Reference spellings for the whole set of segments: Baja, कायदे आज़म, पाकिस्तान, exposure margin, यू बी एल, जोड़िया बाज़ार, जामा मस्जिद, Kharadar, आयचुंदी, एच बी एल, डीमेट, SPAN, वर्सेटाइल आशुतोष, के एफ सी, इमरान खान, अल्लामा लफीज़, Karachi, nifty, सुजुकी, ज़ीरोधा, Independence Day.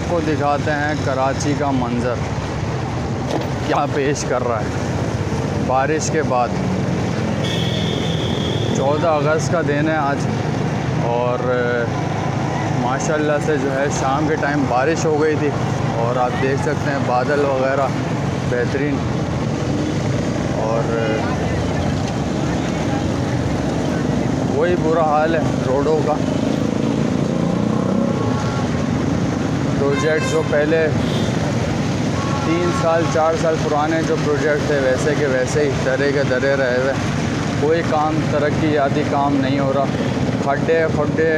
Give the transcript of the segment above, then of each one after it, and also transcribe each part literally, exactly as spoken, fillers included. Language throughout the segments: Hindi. आपको दिखाते हैं कराची का मंज़र क्या पेश कर रहा है बारिश के बाद। चौदह अगस्त का दिन है आज और माशाल्लाह से जो है शाम के टाइम बारिश हो गई थी और आप देख सकते हैं बादल वग़ैरह बेहतरीन। और वही बुरा हाल है रोडों का। प्रोजेक्ट जो पहले तीन साल चार साल पुराने जो प्रोजेक्ट थे वैसे के वैसे ही दरे के दरे रहे हुए, कोई काम तरक्कीयाती काम नहीं हो रहा। खड्डे फड्डे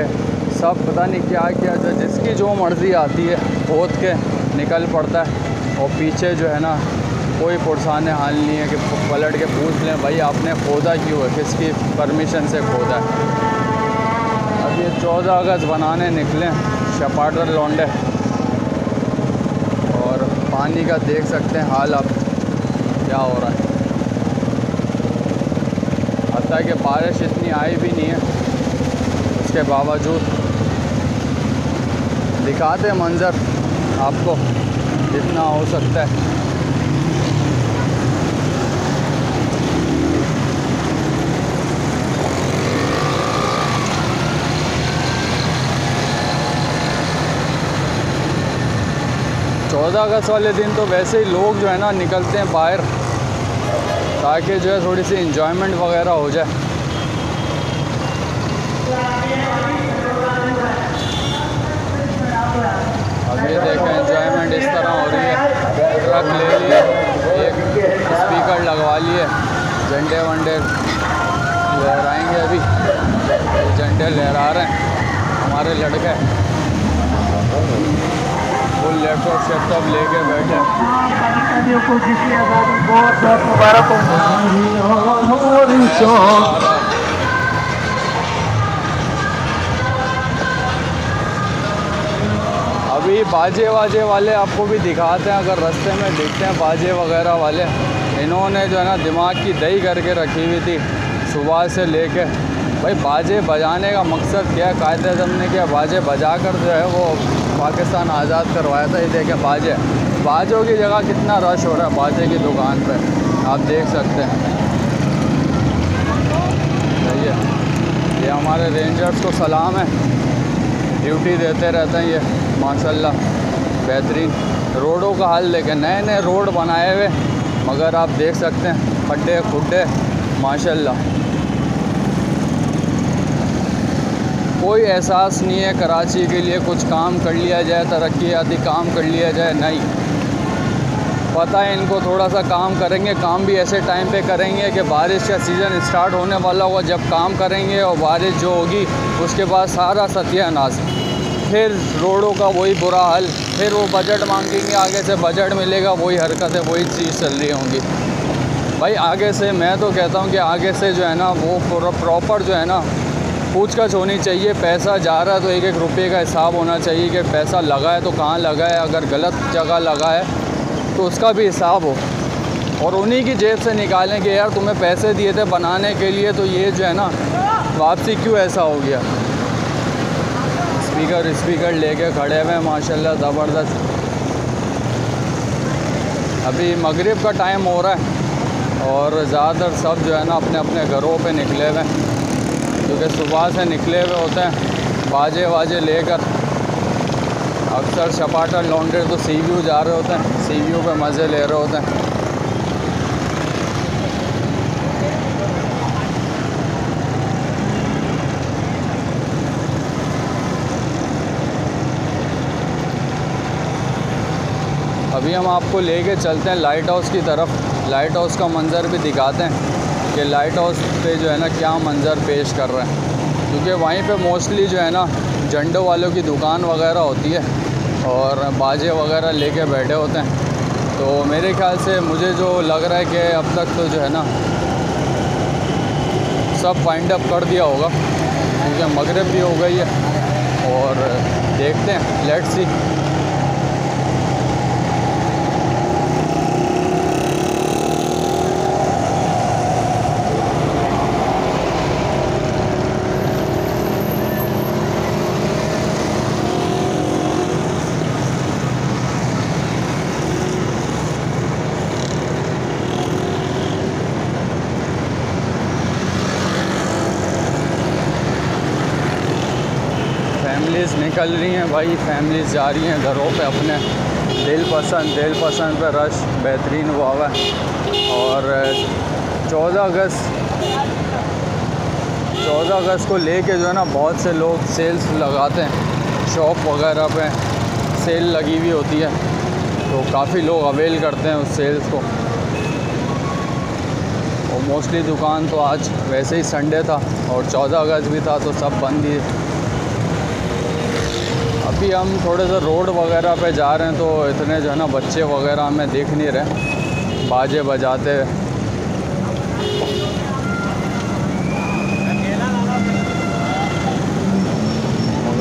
सब पता नहीं क्या क्या जो जिसकी जो मर्ज़ी आती है खोद के निकल पड़ता है। और पीछे जो है ना कोई पुरसाने हाल नहीं है कि पलट के पूछ लें भाई आपने खोदा क्यों है, किसकी परमिशन से खोदा है। अब ये चौदह अगस्त बनाने निकले शपाटर लौंडे। पानी का देख सकते हैं हाल अब क्या हो रहा है, हत्ता कि बारिश इतनी आई भी नहीं है उसके बावजूद। दिखाते हैं मंज़र आपको जितना हो सकता है। चौदह अगस्त वाले दिन तो वैसे ही लोग जो है ना निकलते हैं बाहर ताकि जो है थोड़ी सी इंजॉयमेंट वगैरह हो जाए। अब ये देखें इंजॉयमेंट इस तरह हो रही है, ट्रक ले लिए, एक स्पीकर लगवा लिए, झंडे वंडे लहराएंगे। अभी झंडे लहरा रहे हैं हमारे लड़के, फुल लैपटॉप शैपटॉप लेके बैठे। बहुत बहुत मुबारक हो। अभी बाजे वाजे वाले आपको भी दिखाते हैं, अगर रास्ते में देखते हैं बाजे वगैरह वाले। इन्होंने जो है ना दिमाग की दही करके रखी हुई थी सुबह से लेके। भाई बाजे बजाने का मकसद क्या है, कायदे आज़म ने क्या बाजे बजा कर जो है वो पाकिस्तान आज़ाद करवाया था। ये देखें बाजे, बाजों की जगह कितना रश हो रहा है बाजे की दुकान पे, आप देख सकते हैं। सही है, ये हमारे रेंजर्स को सलाम है, ड्यूटी देते रहते हैं ये माशाल्लाह बेहतरीन। रोडों का हाल देखें, नए नए रोड बनाए हुए मगर आप देख सकते हैं खड्डे खुड्डे माशाल्लाह। कोई एहसास नहीं है कराची के लिए कुछ काम कर लिया जाए, तरक्कीयाती काम कर लिया जाए, नहीं। पता है इनको थोड़ा सा काम करेंगे, काम भी ऐसे टाइम पे करेंगे कि बारिश का सीज़न स्टार्ट होने वाला होगा। जब काम करेंगे और बारिश जो होगी उसके बाद सारा सत्यानाश, फिर रोडों का वही बुरा हाल, फिर वो बजट मांगेंगे आगे से, बजट मिलेगा वही हरकतें वही चीज़ चल रही होंगी। भाई आगे से मैं तो कहता हूँ कि आगे से जो है ना वो प्रॉपर जो है ना पूछताछ होनी चाहिए। पैसा जा रहा है तो एक एक रुपये का हिसाब होना चाहिए कि पैसा लगा है तो कहाँ लगा है, अगर गलत जगह लगा है तो उसका भी हिसाब हो। और उन्हीं की जेब से निकालें कि यार तुम्हें पैसे दिए थे बनाने के लिए तो ये जो है ना वापसी क्यों ऐसा हो गया। स्पीकर स्पीकर लेके खड़े हुए माशाल्लाह ज़बरदस्त। अभी मगरिब का टाइम हो रहा है और ज़्यादातर सब जो है ना अपने अपने घरों पर निकले हुए हैं क्योंकि सुबह से निकले हुए होते हैं बाजे वाजे लेकर। अक्सर शपाटर लौंडे तो सी व्यू जा रहे होते हैं, सी व्यू पे मज़े ले रहे होते हैं। अभी हम आपको लेके चलते हैं लाइट हाउस की तरफ, लाइट हाउस का मंज़र भी दिखाते हैं कि लाइट हाउस पे जो है ना क्या मंज़र पेश कर रहे हैं। क्योंकि वहीं पे मोस्टली जो है ना झंडों वालों की दुकान वगैरह होती है और बाजे वगैरह लेके बैठे होते हैं। तो मेरे ख्याल से मुझे जो लग रहा है कि अब तक तो जो है ना सब फाइंड अप कर दिया होगा क्योंकि मगरिब भी हो गई है। और देखते हैं, लेट्स सी। फैमिलीज़ निकल रही हैं भाई, फैमिलीज़ जा रही हैं घरों पे अपने दिल पसंद दिल पसंद पर। रश बेहतरीन हुआ हुआ है। और चौदह अगस्त चौदह अगस्त को लेके जो है ना बहुत से लोग सेल्स लगाते हैं, शॉप वगैरह पे सेल लगी हुई होती है तो काफ़ी लोग अवेल करते हैं उस सेल्स को। और मोस्टली दुकान तो आज वैसे ही संडे था और चौदह अगस्त भी था तो सब बंद ही। अभी हम थोड़े से रोड वगैरह पे जा रहे हैं तो इतने जो है ना बच्चे वगैरह हमें देख नहीं रहे बाजे बजाते।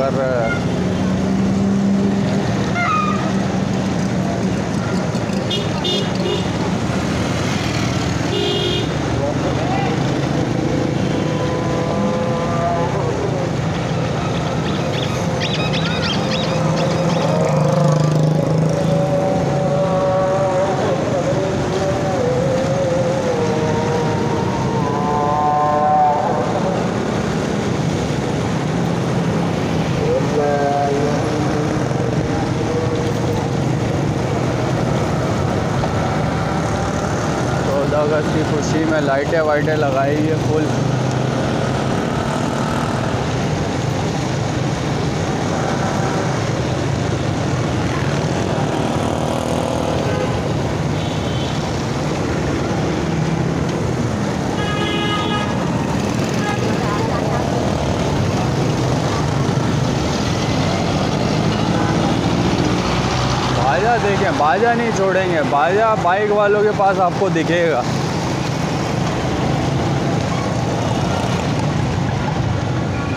मगर की खुशी में लाइटें वाइटें लगाई है फुल। बाजा देखें, बाजा नहीं छोड़ेंगे, बाजा बाइक वालों के पास आपको दिखेगा।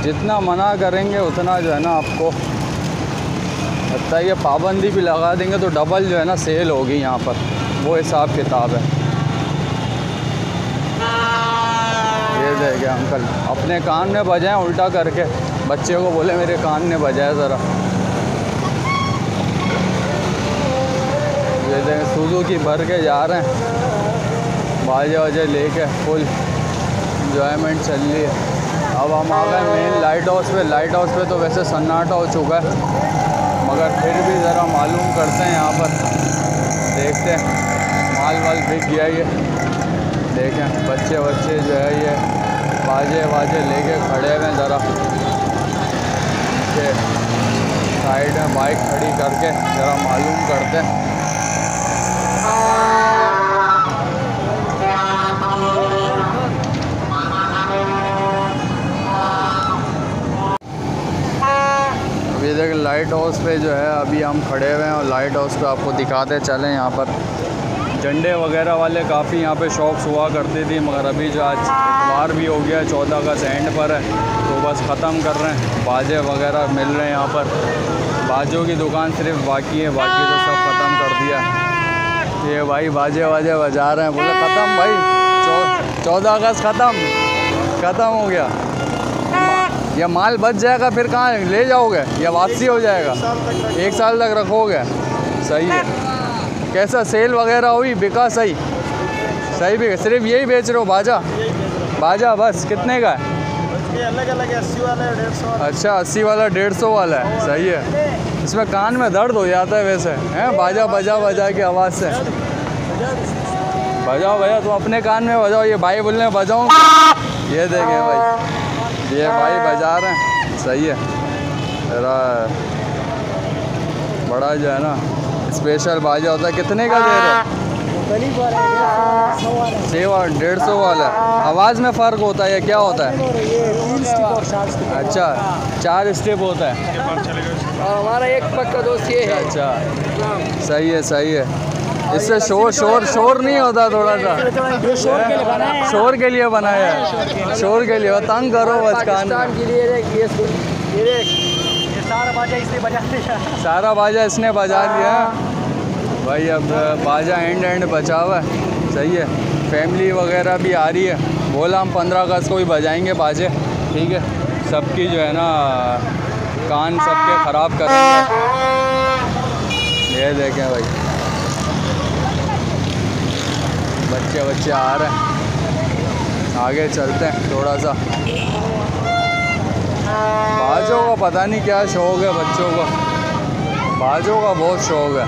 जितना मना करेंगे उतना जो है ना आपको लगता है, ये पाबंदी भी लगा देंगे तो डबल जो है ना सेल होगी यहाँ पर, वो हिसाब किताब है। ये देखे अंकल अपने कान में बजाएं उल्टा करके, बच्चे को बोले मेरे कान में बजाए ज़रा। ये देखें सुजुकी भर के जा रहे हैं, बाजे वाजे लेके फुल इंजॉयमेंट चल रही है। अब हम आ गए मेन लाइट हाउस पे। लाइट हाउस पे तो वैसे सन्नाटा हो चुका है मगर फिर भी ज़रा मालूम करते हैं यहाँ पर, देखते हैं माल वाल बिक गया। ये देखें बच्चे बच्चे जो है ये बाजे वाजे लेके खड़े हुए हैं। ज़रा साइड में बाइक खड़ी करके ज़रा मालूम करते हैं। लाइट हाउस पे जो है अभी हम खड़े हुए हैं और लाइट हाउस पे आपको दिखाते चलें। यहाँ पर झंडे वगैरह वाले काफ़ी यहाँ पे शॉप्स हुआ करती थी मगर अभी जो आज इतवार भी हो गया है, चौदह अगस्त एंड पर है तो बस ख़त्म कर रहे हैं। बाजे वगैरह मिल रहे हैं यहाँ पर, बाजों की दुकान सिर्फ बाकी है, बाकी तो सब ख़त्म कर दिया। ये भाई बाजे वाजे बजा रहे हैं, बोले ख़त्म भाई, चौदह अगस्त ख़त्म ख़त्म हो गया। यह माल बच जाएगा फिर कहाँ ले जाओगे, या वापसी हो जाएगा, एक साल तक रखोगे। सही है, कैसा सेल वगैरह हुई, बिका सही सही बिका। सिर्फ यही बेच रहे हो बाजा बाजा बस कितने का है? अलग अलग है, अस्सी वाला है, डेढ़ सौ। अच्छा, अस्सी वाला डेढ़ सौ वाला है, सही है। इसमें कान में दर्द हो जाता है वैसे हैं, बाजा बजा बजा की आवाज़ से। बजाओ बजाओ तुम अपने कान में बजाओ, ये भाई बोल रहे हैं बजाओ। ये देखें भाई, ये भाई बजा रहे हैं, सही है। मेरा बड़ा जो है ना स्पेशल बाजा होता है, कितने का दे रहे हो? सेवा डेढ़ सौ वाला। आवाज़ में फ़र्क होता है या क्या होता है? अच्छा, चार स्टेप होता है। और हमारा एक पक्का दोस्त ये है। अच्छा, सही है सही है। इससे शोर शोर शोर नहीं होता, थोड़ा सा शोर के लिए बनाया है, शोर के लिए, तंग करो बचकान के लिए। सारा बाजा इसने बजा लिया, सारा बाजा इसने बजा लिया भाई। अब बाजा एंड एंड बचा हुआ है, सही है। फैमिली वगैरह भी आ रही है, बोला हम पंद्रह अगस्त को ही बजाएंगे बाजे, ठीक है। सबकी जो है ना कान सबके ख़राब करेंगे। ये देखें भाई बच्चे बच्चे आ रहे हैं, आगे चलते हैं थोड़ा सा। बाजों का पता नहीं क्या शौक़ है बच्चों का, बाजों का बहुत शौक़ है।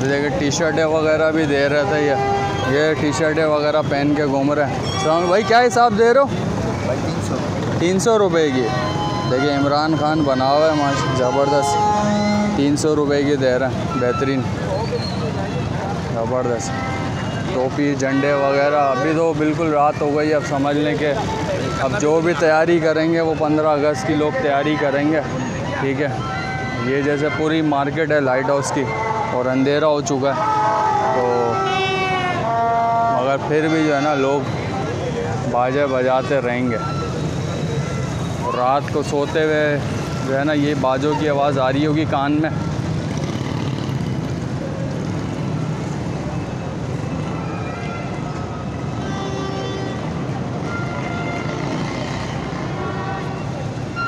देखिए टी शर्टें वगैरह भी दे रहे थे, ये ये टी शर्टें वगैरह पहन के घूम रहे हैं। सलाम भाई क्या हिसाब दे रहे हो भाई? तीन सौ तीन सौ रुपये की। देखिए इमरान खान बना हुआ है माशा ज़बरदस्त, तीन सौ रुपये की दे रहे हैं, बेहतरीन ज़बरदस्त। टोपी झंडे वगैरह। अभी तो बिल्कुल रात हो गई है, अब समझ लें कि अब जो भी तैयारी करेंगे वो पंद्रह अगस्त की लोग तैयारी करेंगे, ठीक है। ये जैसे पूरी मार्केट है लाइट हाउस की और अंधेरा हो चुका है, तो मगर फिर भी जो है ना लोग बाजे बजाते रहेंगे। और रात को सोते हुए जो है ना ये बाजों की आवाज़ आ रही होगी कान में।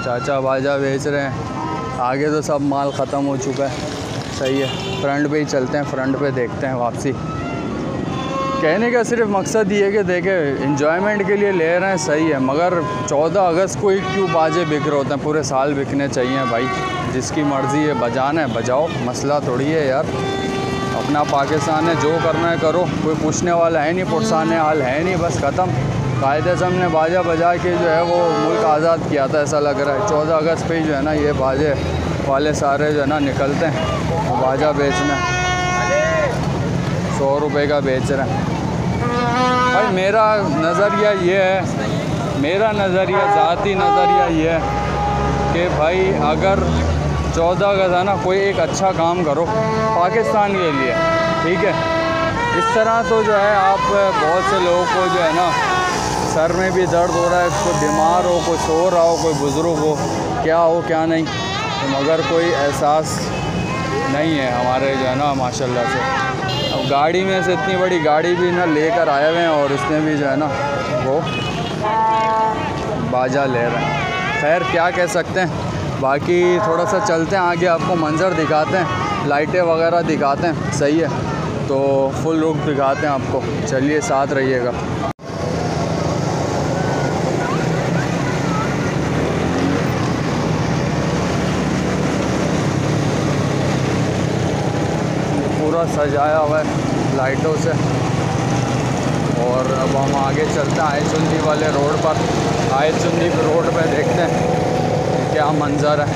चाचा बाजा बेच रहे हैं, आगे तो सब माल ख़त्म हो चुका है। सही है, फ्रंट पे ही चलते हैं, फ्रंट पे देखते हैं वापसी। कहने का सिर्फ मकसद ये है कि देखे इन्जॉयमेंट के लिए ले रहे हैं, सही है, मगर चौदह अगस्त को ही क्यों बाजे बिक रहे होते हैं? पूरे साल बिकने चाहिए भाई, जिसकी मर्ज़ी है बजाना है बजाओ, मसला थोड़ी है यार। अपना पाकिस्तान है, जो करना है करो, कोई पूछने वाला है नहीं, पुरसाने हाल है नहीं, बस ख़त्म। कायदे से हमने बाजा बजा के जो है वो मुल्क आज़ाद किया था, ऐसा लग रहा है। चौदह अगस्त पे ही जो है ना ये बाजे वाले सारे जो है ना निकलते हैं तो बाजा बेचना, सौ रुपए का बेच रहे हैं भाई। मेरा नज़रिया ये है, मेरा नज़रिया ज़ाती नज़रिया ये है कि भाई अगर चौदह अगस्त है ना कोई एक अच्छा काम करो पाकिस्तान के लिए, ठीक है। इस तरह तो जो है आप बहुत से लोगों को जो है ना सर में भी दर्द हो रहा है, कोई बीमार हो, कोई सो रहा हो, कोई बुज़ुर्ग हो, क्या हो क्या नहीं, तो मगर कोई एहसास नहीं है हमारे जो है ना माशाल्लाह से। अब गाड़ी में से इतनी बड़ी गाड़ी भी ना लेकर आए हुए हैं और इसमें भी जो है ना वो बाजा ले रहे हैं। खैर क्या कह सकते हैं, बाकी थोड़ा सा चलते हैं आगे, आपको मंज़र दिखाते हैं, लाइटें वगैरह दिखाते हैं, सही है, तो फुल रूप दिखाते हैं आपको। चलिए साथ रहिएगा। सजाया हुआ है लाइटों से। और अब हम आगे चलते हैं आए चुन्दी वाले रोड पर, आए चुन्दी रोड पे देखते हैं क्या मंजर है।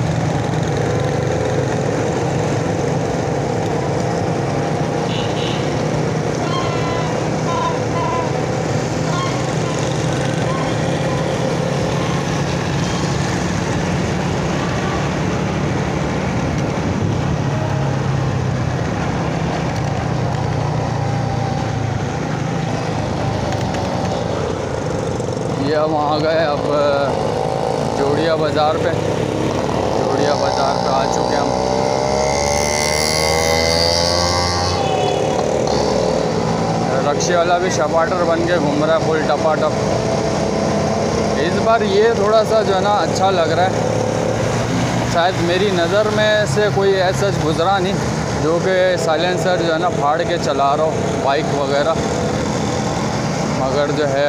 वहाँ गए अब जोड़िया बाज़ार पे, जोड़िया बाज़ार पे आ चुके हम। रक्शे वाला भी शपाटर बन के घूम रहा है फुल टपाटप। इस बार ये थोड़ा सा जो है ना अच्छा लग रहा है, शायद मेरी नज़र में से कोई ऐसा गुज़रा नहीं जो कि साइलेंसर जो है ना फाड़ के चला रहा हो बाइक वगैरह, मगर जो है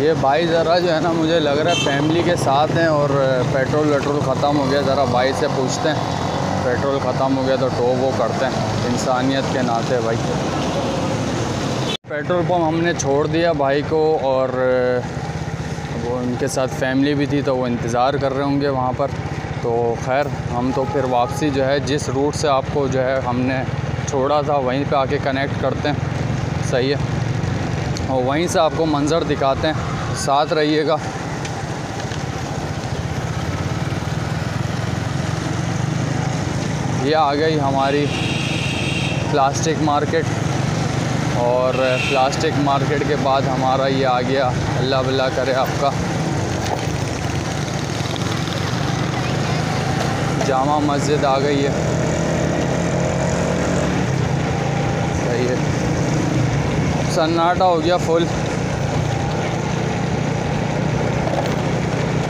ये भाई ज़रा जो है ना मुझे लग रहा है फैमिली के साथ हैं और पेट्रोल वेट्रोल ख़त्म हो गया। ज़रा भाई से पूछते हैं पेट्रोल ख़त्म हो गया तो टो वो करते हैं, इंसानियत के नाते भाई। पेट्रोल पम्प हमने छोड़ दिया भाई को, और वो उनके साथ फैमिली भी थी तो वो इंतज़ार कर रहे होंगे वहाँ पर। तो खैर हम तो फिर वापसी जो है जिस रूट से आपको जो है हमने छोड़ा था वहीं पर आके कनेक्ट करते हैं, सही है, और वहीं से आपको मंज़र दिखाते हैं, साथ रहिएगा। ये आ गई हमारी प्लास्टिक मार्केट, और प्लास्टिक मार्केट के बाद हमारा ये आ गया अल्लाह भला करे आपका जामा मस्जिद आ गई है, सही है। सन्नाटा हो गया फुल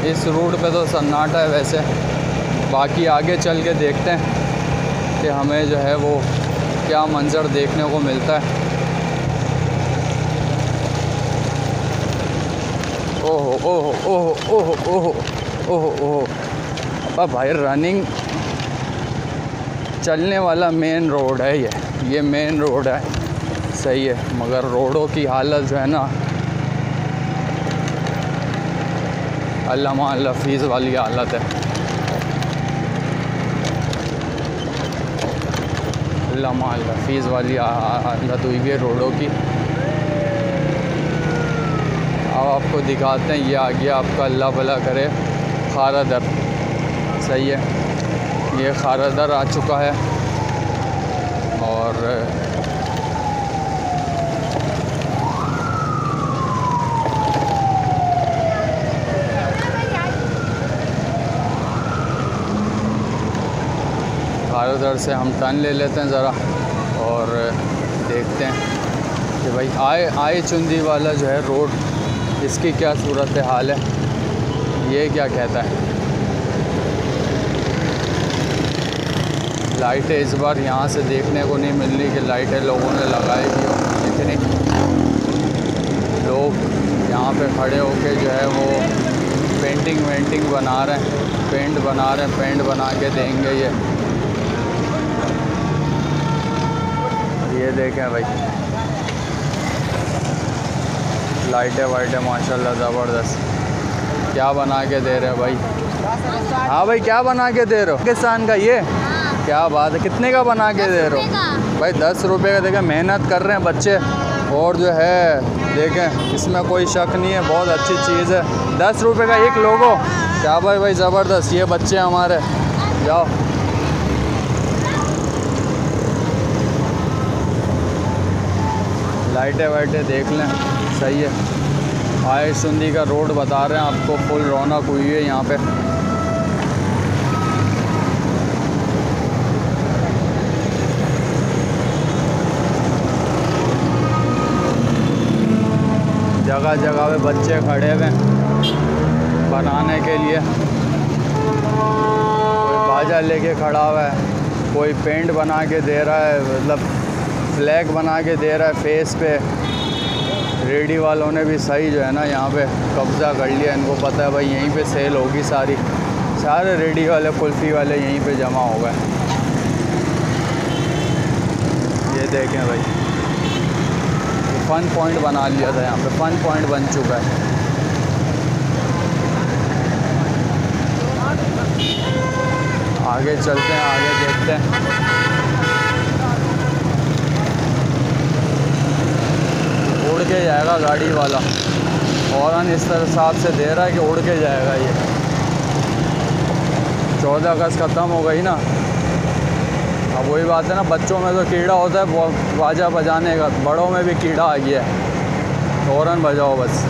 इस रूट पे, तो सन्नाटा है वैसे। बाकी आगे चल के देखते हैं कि हमें जो है वो क्या मंज़र देखने को मिलता है। ओहो ओहो ओहो ओहो ओहो ओहो ओहो अब भाई रनिंग चलने वाला मेन रोड है, ये ये मेन रोड है, सही है, मगर रोडों की हालत जो है ना अल्लामा लफीज़ वाली हालत है। अल्लामा लफीज़ वाली हालत हुई है रोडों की। अब आपको दिखाते हैं, ये आ गया आपका अल्लाह भला करे खारादर, सही है, ये खारादर आ चुका है। और खारादर से हम टर्न ले लेते हैं ज़रा और देखते हैं कि भाई आए आए चुंदी वाला जो है रोड, इसकी क्या सूरत हाल है, ये क्या कहता है। लाइटें इस बार यहाँ से देखने को नहीं मिल रही कि लाइटें लोगों ने लगाई भी हो, इतनी लोग यहाँ पे खड़े होके जो है वो पेंटिंग वेंटिंग बना रहे हैं, पेंट बना रहे हैं, पेंट बना के देंगे। ये ये देखें भाई लाइटें वाइटें माशाल्लाह ज़बरदस्त, क्या बना के दे रहे हो भाई। हाँ भाई क्या बना के दे रहे हो, पाकिस्तान का ये हाँ। क्या बात है, कितने का बना के दे रहे हो भाई? दस रुपए का। देखें मेहनत कर रहे हैं बच्चे, और जो है देखें इसमें कोई शक नहीं है, बहुत अच्छी चीज़ है। दस रुपए का एक लोगो, क्या भाई भाई ज़बरदस्त, ये बच्चे हमारे, जाओ। लाइटें वाइटें देख लें, सही है। आए चुंदी का रोड बता रहे हैं आपको, फुल रौनक हुई है यहाँ पे। जगह जगह पे बच्चे खड़े हुए हैं बनाने के लिए, कोई बाजा लेके खड़ा हुआ है, कोई पेंट बना के दे रहा है, मतलब फ्लैग बना के दे रहा है फेस पे। रेडी वालों ने भी सही जो है ना यहाँ पे कब्ज़ा कर लिया, इनको पता है भाई यहीं पे सेल होगी सारी, सारे रेडी वाले कुल्फ़ी वाले यहीं पे जमा हो गए। ये देखें भाई फ़न पॉइंट बना लिया था यहाँ पे, फ़न पॉइंट बन चुका है। आगे चलते हैं, आगे देखते हैं। उड़ के जाएगा गाड़ी वाला, औरन इस तरह हिसाब से दे रहा है कि उड़ के जाएगा। ये चौदह अगस्त ख़त्म हो गई ना, अब वही बात है ना, बच्चों में तो कीड़ा होता है बाजा बजाने का, बड़ों में भी कीड़ा आ गया है, औरन बजाओ बस।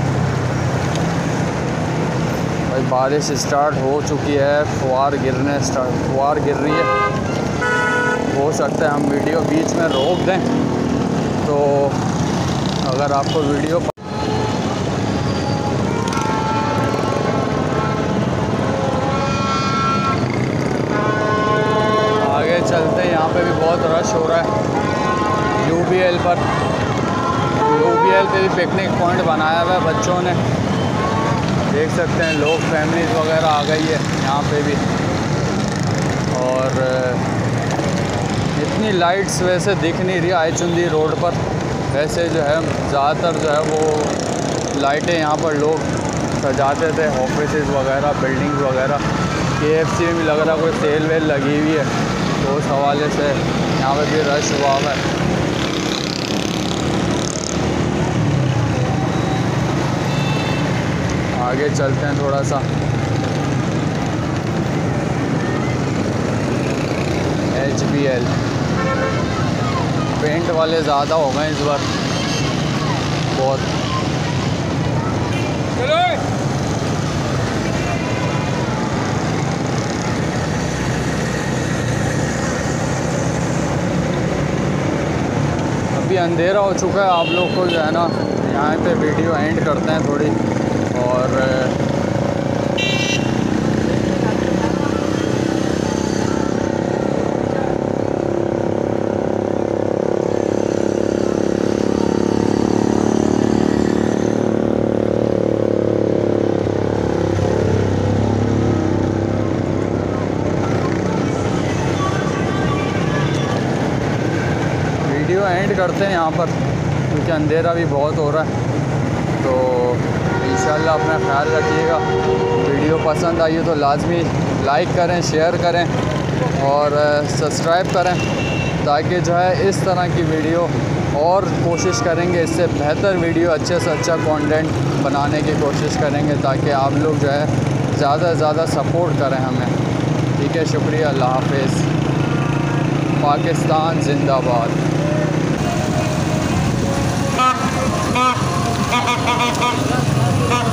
भाई बारिश स्टार्ट हो चुकी है, फुहार गिरने स्टार्ट फुहार गिर रही है, हो सकता है हम वीडियो बीच में रोक दें, तो अगर आपको वीडियो आगे चलते हैं। यहाँ पे भी बहुत रश हो रहा है। यू बी एल पर यू बी एल पर भी पिकनिक पॉइंट बनाया हुआ है बच्चों ने, देख सकते हैं लोग, फैमिलीज वगैरह आ गई है यहाँ पे भी। और इतनी लाइट्स वैसे दिख नहीं रही आयचुंदी रोड पर, वैसे जो है ज़्यादातर जो है वो लाइटें यहाँ पर लोग सजाते थे, ऑफिसेज वगैरह, बिल्डिंग्स वगैरह। के एफ सी में भी लग रहा कोई सेल वेल लगी हुई है, तो उस हवाले से यहाँ पर भी रश हुआ है। आगे चलते हैं थोड़ा सा, एच बी एल पेंट वाले ज़्यादा हो गए इस बार बहुत। अभी अंधेरा हो चुका है, आप लोग को जो है ना यहाँ पे वीडियो एंड करते हैं थोड़ी, और वीडियो एंड करते हैं यहाँ पर, क्योंकि अंधेरा भी बहुत हो रहा है। तो इंशाल्लाह अपना ख्याल रखिएगा। वीडियो पसंद आई हो तो लाजमी लाइक करें, शेयर करें और सब्सक्राइब करें, ताकि जो है इस तरह की वीडियो और कोशिश करेंगे, इससे बेहतर वीडियो, अच्छे से अच्छा कंटेंट बनाने की कोशिश करेंगे, ताकि आप लोग जो है ज़्यादा से ज़्यादा सपोर्ट करें हमें। ठीक है, शुक्रिया, अल्लाह हाफिज़, पाकिस्तान जिंदाबाद।